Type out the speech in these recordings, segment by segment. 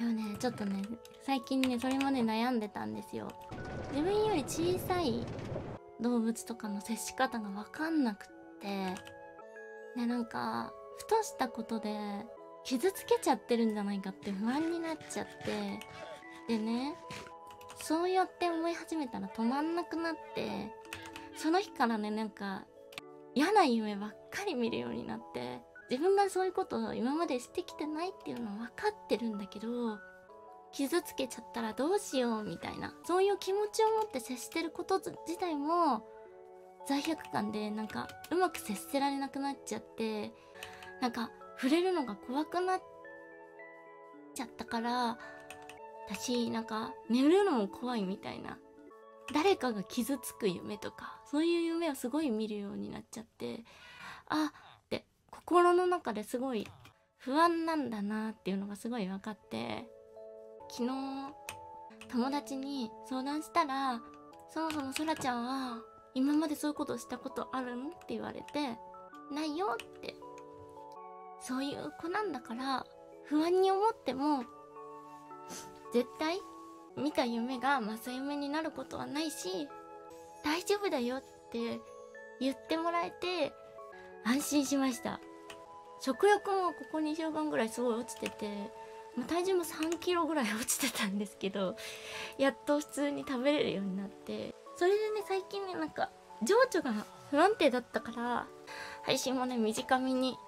でもね、ちょっとね、最近ね、それもね、悩んでたんですよ。自分より小さい動物とかの接し方がわかんなくって、ね、なんか、ふとしたことで傷つけちゃってるんじゃないかって不安になっちゃって、でね、そうやって思い始めたら止まんなくなって、その日からね、なんか、嫌な夢ばっかり見るようになって、自分がそういうことを今までしてきてないっていうのは分かってるんだけど、傷つけちゃったらどうしようみたいな、そういう気持ちを持って接してること自体も罪悪感で、なんかうまく接せられなくなっちゃって、なんか触れるのが怖くなっちゃったから、私なんか寝るのも怖いみたいな、誰かが傷つく夢とかそういう夢をすごい見るようになっちゃって、あ心の中ですごい不安なんだなっていうのがすごい分かって、昨日友達に相談したら「そもそもそらちゃんは今までそういうことをしたことあるの?」って言われて「ないよ」って、そういう子なんだから不安に思っても絶対見た夢が正夢になることはないし大丈夫だよって言ってもらえて安心しました。食欲もここ2週間ぐらいすごい落ちてて、体重も3キロぐらい落ちてたんですけど、やっと普通に食べれるようになって、それでね、最近ね、なんか情緒が不安定だったから配信もね短めに。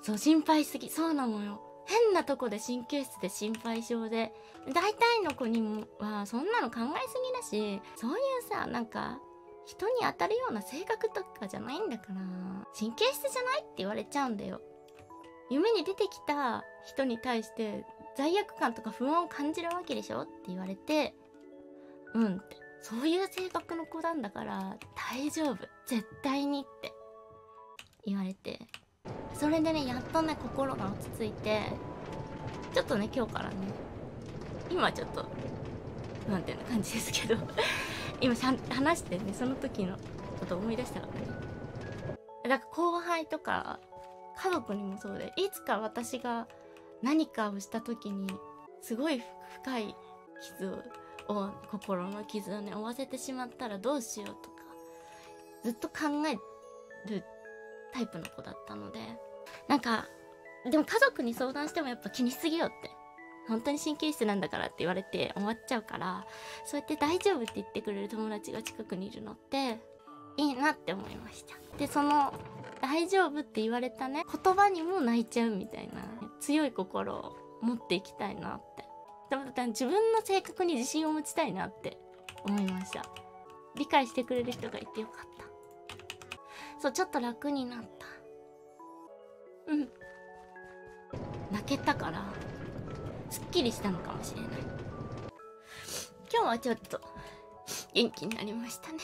そう、心配すぎ、そうなのよ、変なとこで神経質で心配性で、大体の子にはそんなの考えすぎだし、そういうさ、なんか人に当たるような性格とかじゃないんだから、神経質じゃないって言われちゃうんだよ。夢に出てきた人に対して罪悪感とか不安を感じるわけでしょって言われて、うんって、そういう性格の子なんだから大丈夫絶対にって言われて、それでね、やっとね心が落ち着いて、ちょっとね今日からね、今ちょっと不安定な感じですけど今話してね、その時のことを思い出したからね。だから後輩とか家族にもそうで、いつか私が何かをした時にすごい深い傷を、心の傷をね負わせてしまったらどうしようとかずっと考えるタイプの子だったので、なんかでも家族に相談してもやっぱ気にしすぎよって、本当に神経質なんだからって言われて終わっちゃうから、そうやって大丈夫って言ってくれる友達が近くにいるのっていいなって思いました。で、その「大丈夫」って言われたね言葉にも泣いちゃうみたいな強い心を持っていきたいなって、でも自分の性格に自信を持ちたいなって思いました。理解してくれる人がいてよかった。そう、ちょっと楽になった。うん、泣けたからすっきりしたのかもしれない。今日はちょっと元気になりましたね。